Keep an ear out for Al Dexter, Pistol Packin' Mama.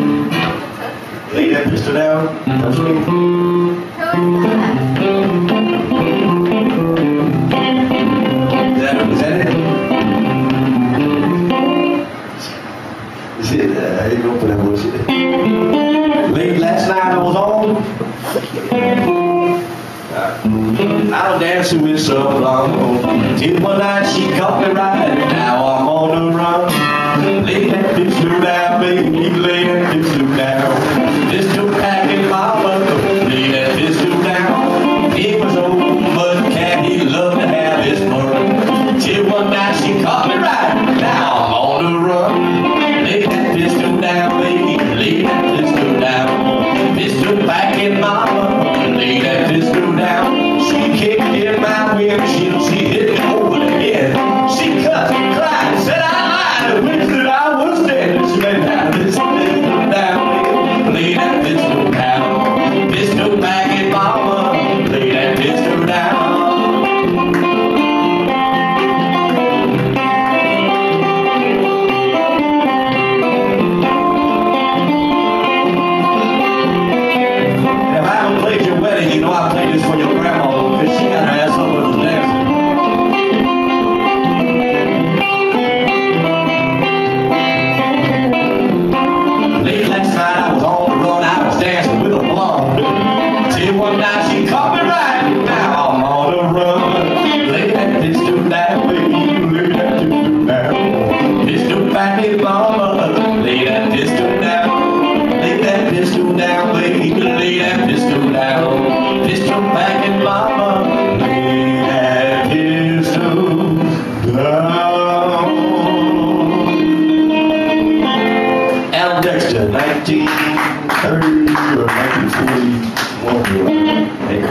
Lay that pistol down. Don't sleep. Is that it? That's it. I ain't gonna put that bullshit. Late last night I was on. I don't dance with so long. Till one night she caught me right, and now I'm on the run. Lay that pistol down, baby, lay that pistol down. Pistol packin' mama, lay that pistol down. It was over, but Candy loved to have his fun. Till one night she caught me right, now I'm on the run. Lay that pistol down, baby, lay that pistol down. Pistol packin' mama, lay that pistol down. Kicked in my windshield, she hit me over the head. She cussed, cried, said I lied, and wished that I was dead. She laid that pistol down, lay that pistol down. Pistol packin' mama, lay that pistol down. If I haven't played your wedding, you know I played this for your grandma. Al Dexter, 1930 or 1941.